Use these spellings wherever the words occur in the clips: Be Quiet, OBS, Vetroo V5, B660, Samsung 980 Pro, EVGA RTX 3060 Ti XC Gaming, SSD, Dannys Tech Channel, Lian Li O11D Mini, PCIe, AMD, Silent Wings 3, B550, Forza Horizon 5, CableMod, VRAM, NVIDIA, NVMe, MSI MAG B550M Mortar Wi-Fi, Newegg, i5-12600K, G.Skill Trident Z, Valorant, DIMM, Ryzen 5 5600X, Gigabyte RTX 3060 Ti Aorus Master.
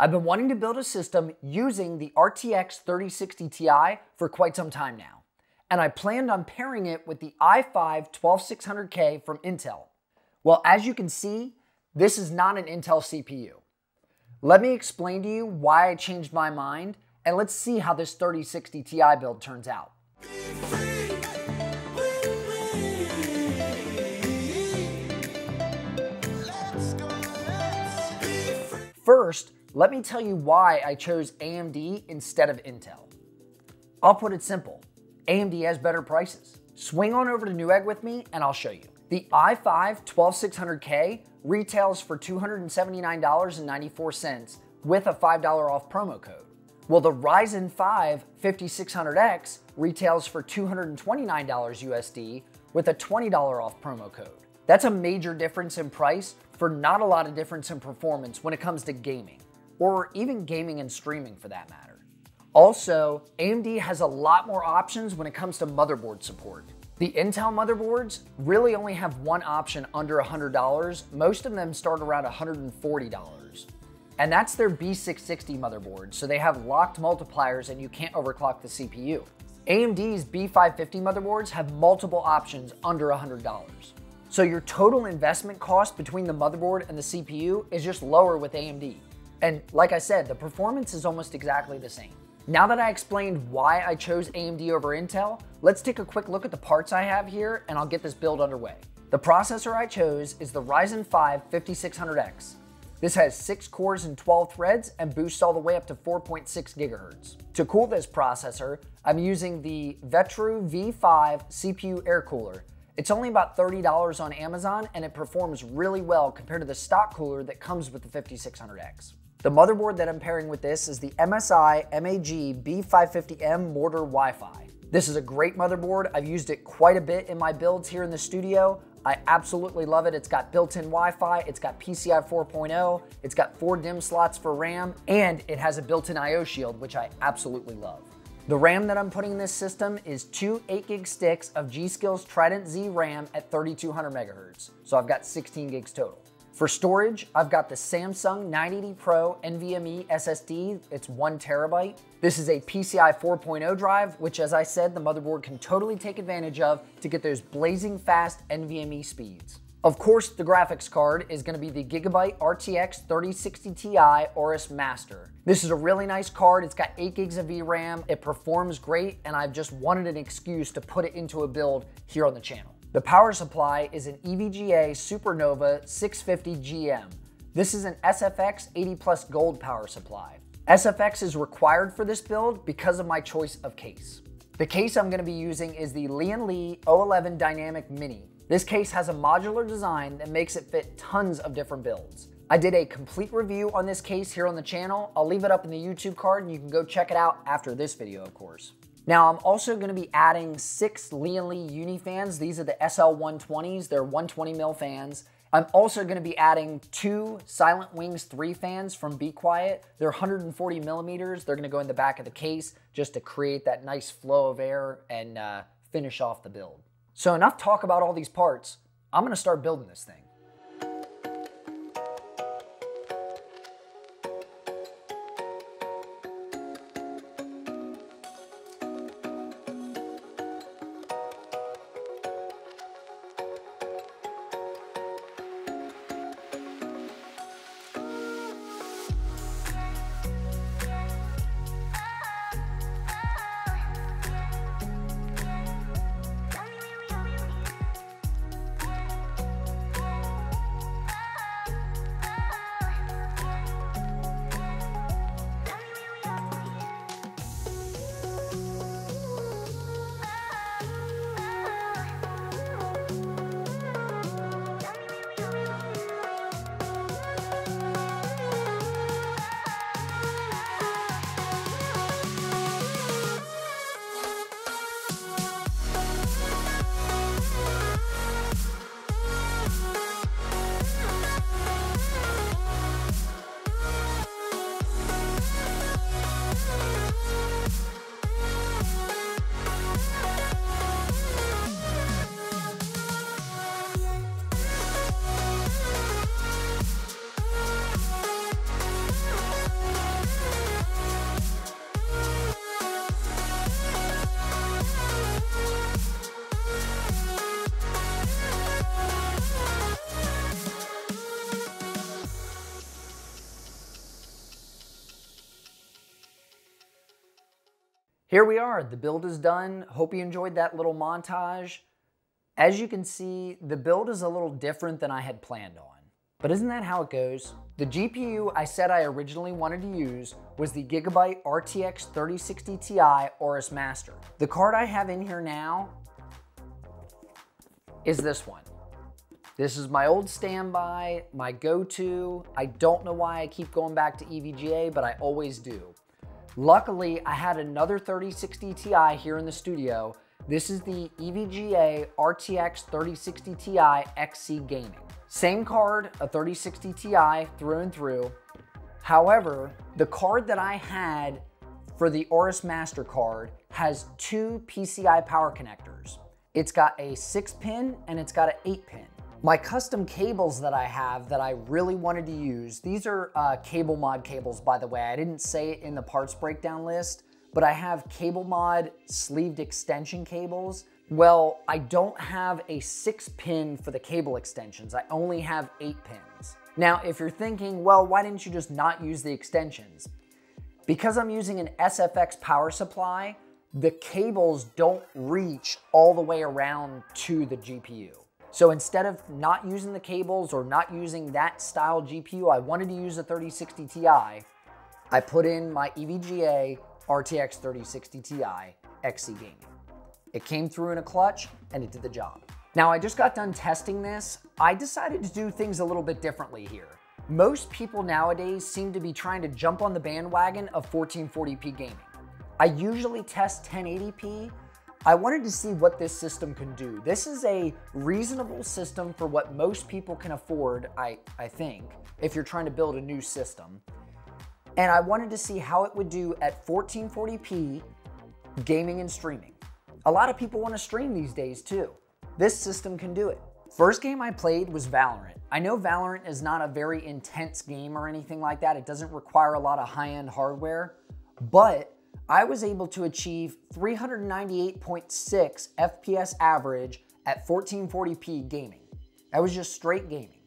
I've been wanting to build a system using the RTX 3060 Ti for quite some time now, and I planned on pairing it with the i5-12600K from Intel. Well, as you can see, this is not an Intel CPU. Let me explain to you why I changed my mind, and let's see how this 3060 Ti build turns out. First, let me tell you why I chose AMD instead of Intel. I'll put it simple. AMD has better prices. Swing on over to Newegg with me and I'll show you. The i5-12600K retails for $279.94 with a $5 off promo code. Well, the Ryzen 5 5600X retails for $229 USD with a $20 off promo code. That's a major difference in price for not a lot of difference in performance when it comes to gaming, or even gaming and streaming for that matter. Also, AMD has a lot more options when it comes to motherboard support. The Intel motherboards really only have one option under $100. Most of them start around $140. And that's their B660 motherboard, so they have locked multipliers and you can't overclock the CPU. AMD's B550 motherboards have multiple options under $100. So your total investment cost between the motherboard and the CPU is just lower with AMD. And like I said, the performance is almost exactly the same. Now that I explained why I chose AMD over Intel, let's take a quick look at the parts I have here and I'll get this build underway. The processor I chose is the Ryzen 5 5600X. This has 6 cores and 12 threads and boosts all the way up to 4.6 gigahertz. To cool this processor, I'm using the Vetroo V5 CPU air cooler. It's only about $30 on Amazon and it performs really well compared to the stock cooler that comes with the 5600X. The motherboard that I'm pairing with this is the MSI MAG B550M Mortar Wi-Fi. This is a great motherboard. I've used it quite a bit in my builds here in the studio. I absolutely love it. It's got built-in Wi-Fi, it's got PCIe 4.0, it's got 4 DIMM slots for RAM, and it has a built-in I/O shield, which I absolutely love. The RAM that I'm putting in this system is two 8GB sticks of G.Skill's Trident Z RAM at 3200 megahertz. So I've got 16 gigs total. For storage, I've got the Samsung 980 Pro NVMe SSD. It's 1 terabyte. This is a PCIe 4.0 drive, which as I said, the motherboard can totally take advantage of to get those blazing fast NVMe speeds. Of course, the graphics card is going to be the Gigabyte RTX 3060 Ti Aorus Master. This is a really nice card. It's got 8 gigs of VRAM. It performs great, and I've just wanted an excuse to put it into a build here on the channel. The power supply is an EVGA Supernova 650GM. This is an SFX 80+ gold power supply. SFX is required for this build because of my choice of case. The case I'm going to be using is the Lian Li O11D Mini. This case has a modular design that makes it fit tons of different builds. I did a complete review on this case here on the channel. I'll leave it up in the YouTube card and you can go check it out after this video, of course. Now, I'm also gonna be adding 6 Lian Li Uni fans. These are the SL120s, they're 120 mil fans. I'm also gonna be adding 2 Silent Wings 3 fans from Be Quiet. They're 140 millimeters. They're gonna go in the back of the case just to create that nice flow of air and finish off the build. So enough talk about all these parts. I'm gonna start building this thing. Here we are, the build is done. Hope you enjoyed that little montage. As you can see, the build is a little different than I had planned on. But isn't that how it goes? The GPU I said I originally wanted to use was the Gigabyte RTX 3060 Ti Aorus Master. The card I have in here now is this one. This is my old standby, my go-to. I don't know why I keep going back to EVGA, but I always do. Luckily, I had another 3060 Ti here in the studio. This is the EVGA RTX 3060 Ti XC Gaming. Same card, a 3060 Ti through and through. However, the card that I had for the Aorus Master card has two PCI power connectors. It's got a 6-pin and it's got an 8-pin. My custom cables that I have that I really wanted to use, these are CableMod cables, by the way. I didn't say it in the parts breakdown list, but I have CableMod sleeved extension cables. Well, I don't have a 6-pin for the cable extensions. I only have 8 pins. Now, if you're thinking, well, why didn't you just not use the extensions? Because I'm using an SFX power supply, the cables don't reach all the way around to the GPU. So instead of not using the cables or not using that style GPU, I wanted to use a 3060 Ti. I put in my EVGA RTX 3060 Ti XC Gaming. It came through in a clutch and it did the job. Now I just got done testing this. I decided to do things a little bit differently here. Most people nowadays seem to be trying to jump on the bandwagon of 1440p gaming. I usually test 1080p, I wanted to see what this system can do. This is a reasonable system for what most people can afford, I think, if you're trying to build a new system. And I wanted to see how it would do at 1440p gaming and streaming. A lot of people want to stream these days too. This system can do it. First game I played was Valorant. I know Valorant is not a very intense game or anything like that. It doesn't require a lot of high-end hardware, but I was able to achieve 398.6 FPS average at 1440p gaming. That was just straight gaming.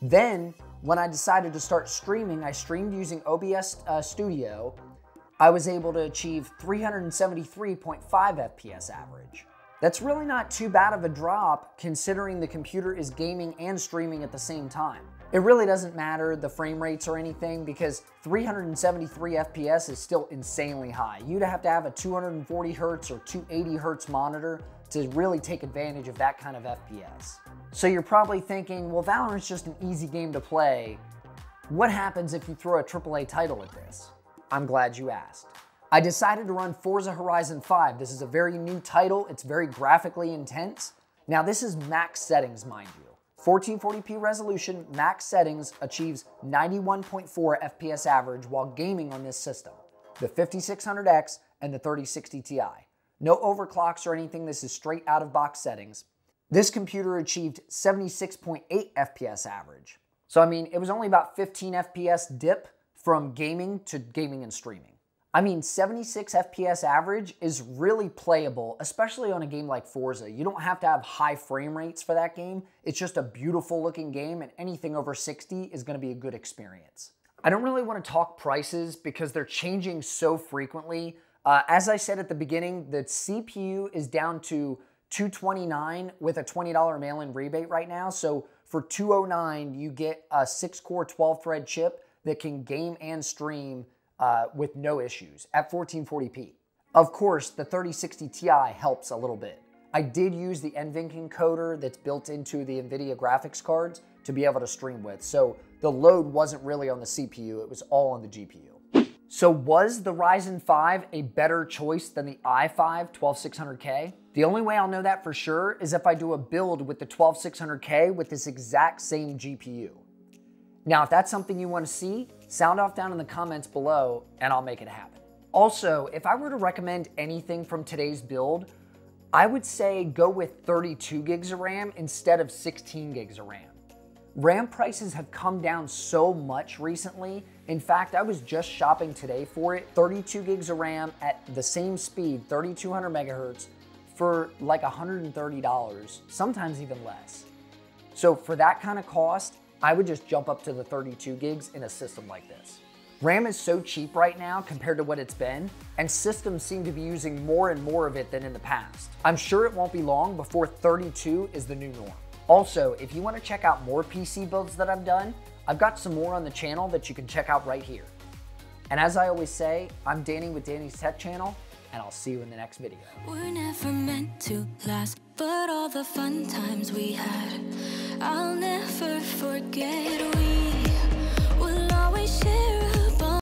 Then, when I decided to start streaming, I streamed using OBS Studio. I was able to achieve 373.5 FPS average. That's really not too bad of a drop considering the computer is gaming and streaming at the same time. It really doesn't matter the frame rates or anything because 373 FPS is still insanely high. You'd have to have a 240 Hertz or 280 Hertz monitor to really take advantage of that kind of FPS. So you're probably thinking, well, Valorant's just an easy game to play. What happens if you throw a AAA title at this? I'm glad you asked. I decided to run Forza Horizon 5. This is a very new title. It's very graphically intense. Now this is max settings, mind you. 1440p resolution, max settings, achieves 91.4 FPS average while gaming on this system, the 5600X and the 3060 Ti. No overclocks or anything, this is straight out of box settings. This computer achieved 76.8 FPS average. So I mean, it was only about 15 FPS dip from gaming to gaming and streaming. I mean, 76 FPS average is really playable, especially on a game like Forza. You don't have to have high frame rates for that game. It's just a beautiful looking game and anything over 60 is gonna be a good experience. I don't really wanna talk prices because they're changing so frequently. As I said at the beginning, the CPU is down to $229 with a $20 mail-in rebate right now. So for $209, you get a 6-core 12-thread chip that can game and stream with no issues at 1440p. Of course, the 3060 Ti helps a little bit. I did use the NVENC encoder that's built into the NVIDIA graphics cards to be able to stream with, so the load wasn't really on the CPU, it was all on the GPU. So was the Ryzen 5 a better choice than the i5-12600K? The only way I'll know that for sure is if I do a build with the 12600K with this exact same GPU. Now, if that's something you want to see, sound off down in the comments below and I'll make it happen. Also, if I were to recommend anything from today's build, I would say go with 32 gigs of RAM instead of 16 gigs of RAM. RAM prices have come down so much recently. In fact, I was just shopping today for it. 32 gigs of RAM at the same speed, 3200 megahertz, for like $130, sometimes even less. So for that kind of cost, I would just jump up to the 32 gigs in a system like this. RAM is so cheap right now compared to what it's been, and systems seem to be using more and more of it than in the past. I'm sure it won't be long before 32 is the new norm. Also, if you want to check out more PC builds that I've done, I've got some more on the channel that you can check out right here. And as I always say, I'm Danny with Danny's Tech Channel, and I'll see you in the next video. We're never meant to last, but all the fun times we had, I'll never forget. We will always share.